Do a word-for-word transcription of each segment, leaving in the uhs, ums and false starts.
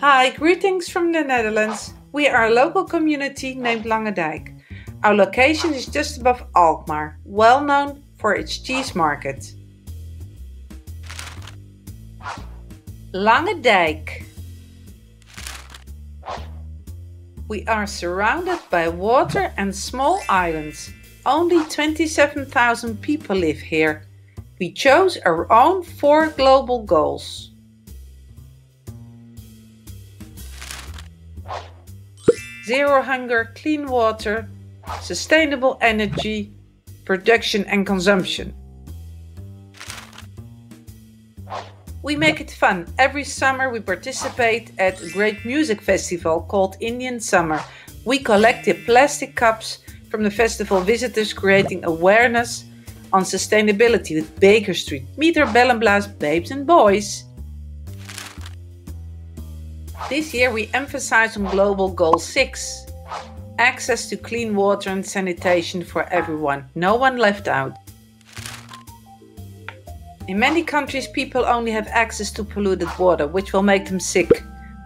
Hi, greetings from the Netherlands. We are a local community named Langedijk. Our location is just above Alkmaar, well known for its cheese market. Langedijk. We are surrounded by water and small islands. Only twenty-seven thousand people live here. We chose our own four global goals. Zero hunger, clean water, sustainable energy, production and consumption. We make it fun. Every summer we participate at a great music festival called Indian Summer. We collected plastic cups from the festival visitors, creating awareness on sustainability with Baker Street, Meeter Bell and Blast, babes and boys. This year we emphasize on global goal six, access to clean water and sanitation for everyone, no one left out. In many countries people only have access to polluted water, which will make them sick.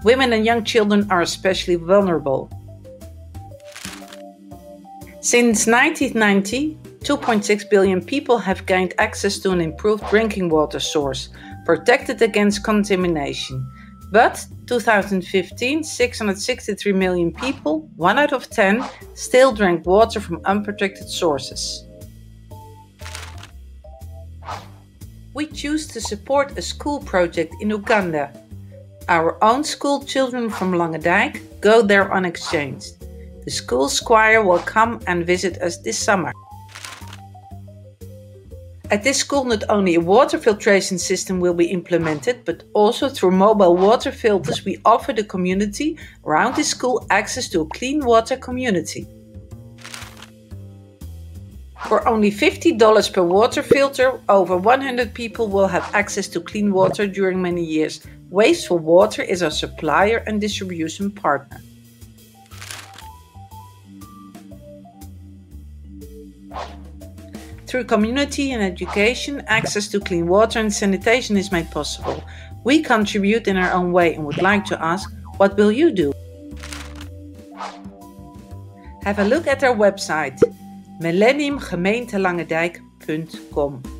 Women and young children are especially vulnerable. Since nineteen ninety, two point six billion people have gained access to an improved drinking water source, protected against contamination. But two thousand fifteen, six hundred sixty-three million people, one out of ten, still drank water from unprotected sources. We choose to support a school project in Uganda. Our own school children from Langedijk go there on exchange. The school choir will come and visit us this summer. At this school, not only a water filtration system will be implemented, but also through mobile water filters we offer the community around this school access to a clean water community. For only fifty dollars per water filter, over one hundred people will have access to clean water during many years. Waste for Water is our supplier and distribution partner. Through community and education, access to clean water and sanitation is made possible. We contribute in our own way and would like to ask, what will you do? Have a look at our website, millennium gemeente langedijk dot com.